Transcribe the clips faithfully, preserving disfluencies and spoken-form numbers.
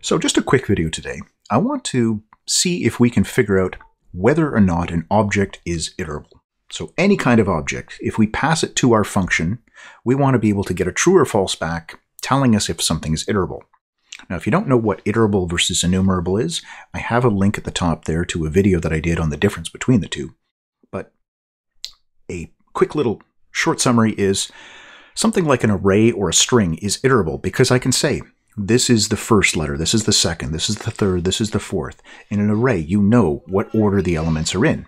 So just a quick video today. I want to see if we can figure out whether or not an object is iterable. So any kind of object, if we pass it to our function, we want to be able to get a true or false back telling us if something is iterable. Now, if you don't know what iterable versus enumerable is, I have a link at the top there to a video that I did on the difference between the two. But a quick little short summary is something like an array or a string is iterable because I can say, this is the first letter, this is the second, this is the third, this is the fourth. In an array, you know what order the elements are in.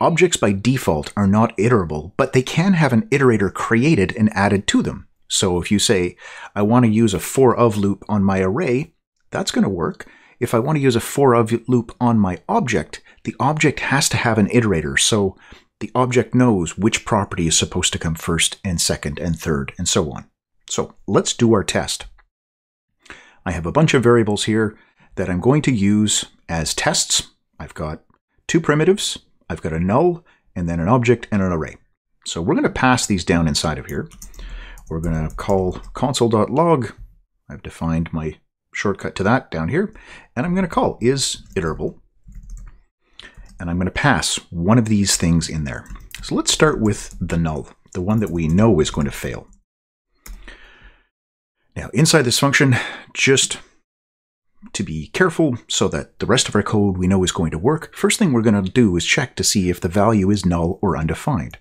Objects by default are not iterable, but they can have an iterator created and added to them. So if you say, I want to use a for of loop on my array, that's going to work. If I want to use a for of loop on my object, the object has to have an iterator. So the object knows which property is supposed to come first and second and third and so on. So let's do our test. I have a bunch of variables here that I'm going to use as tests. I've got two primitives. I've got a null and then an object and an array. So we're going to pass these down inside of here. We're going to call console.log. I've defined my shortcut to that down here. And I'm going to call is iterable. And I'm going to pass one of these things in there. So let's start with the null, the one that we know is going to fail. Now inside this function, just to be careful so that the rest of our code we know is going to work, first thing we're going to do is check to see if the value is null or undefined.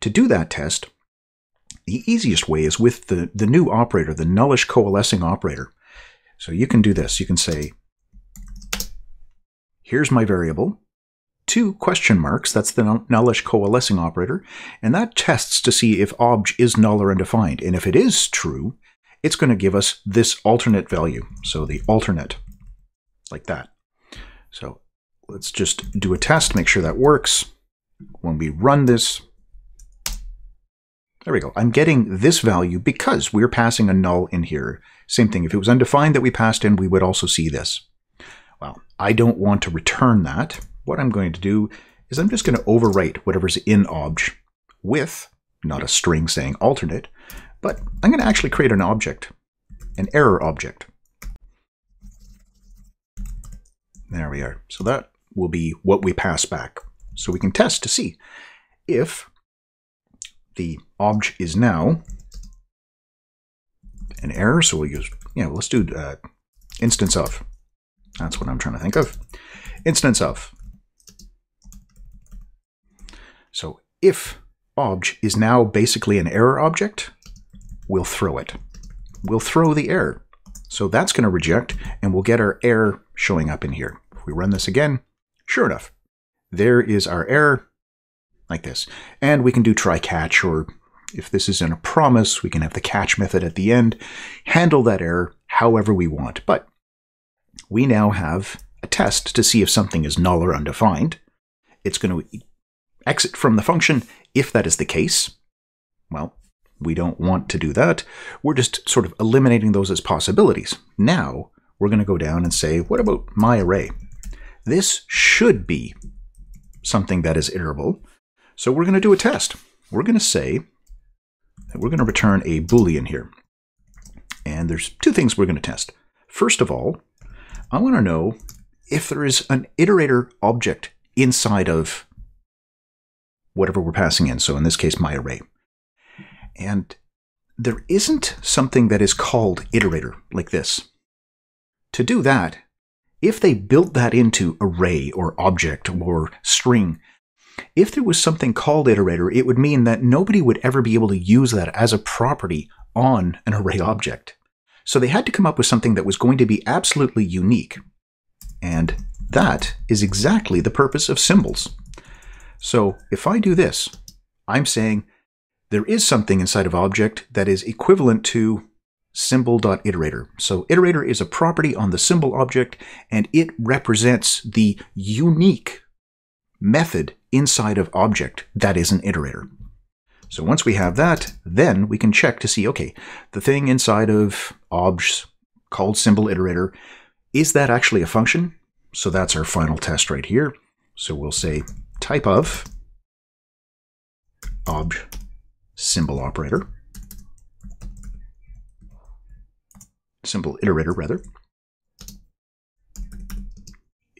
To do that test, the easiest way is with the, the new operator, the nullish coalescing operator. So you can do this. You can say, here's my variable, two question marks, that's the nullish coalescing operator, and that tests to see if obj is null or undefined. And if it is true, it's going to give us this alternate value. So the alternate, like that. So let's just do a test, make sure that works. When we run this, there we go. I'm getting this value because we're passing a null in here. Same thing. If it was undefined that we passed in, we would also see this. Well, I don't want to return that. What I'm going to do is I'm just going to overwrite whatever's in obj with, not a string saying alternate, but I'm going to actually create an object, an error object. There we are. So that will be what we pass back. So we can test to see if the obj is now an error, so we'll use, yeah, let's do uh, instance of. That's what I'm trying to think of. Instance of. So if obj is now basically an error object, we'll throw it. We'll throw the error. So that's going to reject, and we'll get our error showing up in here. If we run this again, sure enough, there is our error. Like this. And we can do try catch, or if this is in a promise, we can have the catch method at the end, handle that error however we want. But we now have a test to see if something is null or undefined. It's going to exit from the function if that is the case. Well, we don't want to do that. We're just sort of eliminating those as possibilities. Now we're going to go down and say, what about my array? This should be something that is iterable. So we're going to do a test. We're going to say that we're going to return a Boolean here. And there's two things we're going to test. First of all, I want to know if there is an iterator object inside of whatever we're passing in. So in this case, my array. And there isn't something that is called iterator like this. To do that, if they built that into array or object or string, if there was something called iterator, it would mean that nobody would ever be able to use that as a property on an array object. So they had to come up with something that was going to be absolutely unique. And that is exactly the purpose of symbols. So if I do this, I'm saying there is something inside of object that is equivalent to symbol.iterator. So iterator is a property on the symbol object, and it represents the unique method inside of object that is an iterator. So once we have that, then we can check to see, okay, the thing inside of obj called symbol iterator, is that actually a function? So that's our final test right here. So we'll say type of obj symbol operator, symbol iterator rather,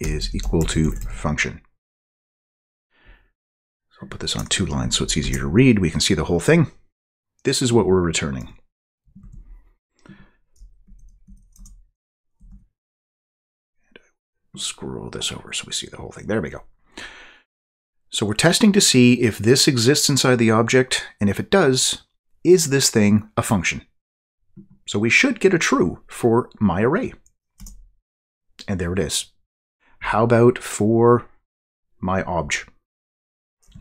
is equal to function. So I'll put this on two lines so it's easier to read. We can see the whole thing. This is what we're returning. And I'll scroll this over so we see the whole thing. There we go. So we're testing to see if this exists inside the object, and if it does, is this thing a function? So we should get a true for my array. And there it is. How about for my obj?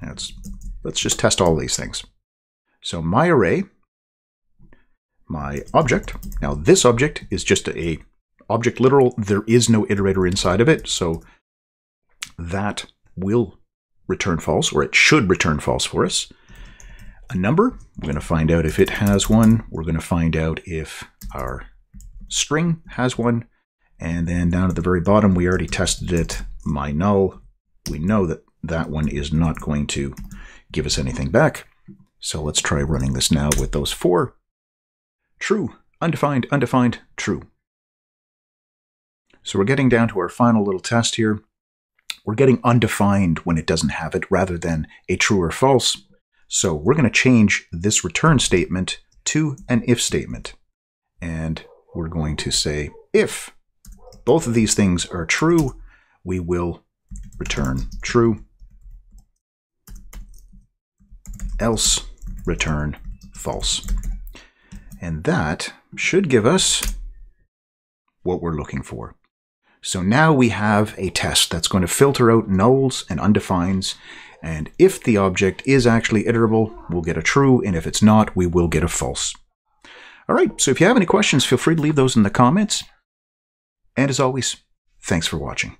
Let's, let's just test all these things. So my array, my object. Now this object is just a object literal. There is no iterator inside of it. So that will return false, or it should return false for us. A number, we're going to find out if it has one. We're going to find out if our string has one. And then down at the very bottom, we already tested it, my null. We know that that one is not going to give us anything back. So let's try running this now with those four. True, undefined, undefined, true. So we're getting down to our final little test here. We're getting undefined when it doesn't have it, rather than a true or false. So we're going to change this return statement to an if statement. And we're going to say if both of these things are true, we will return true. Else, return false. And that should give us what we're looking for. So now we have a test that's going to filter out nulls and undefines. And if the object is actually iterable, we'll get a true. And if it's not, we will get a false. All right. So if you have any questions, feel free to leave those in the comments. And as always, thanks for watching.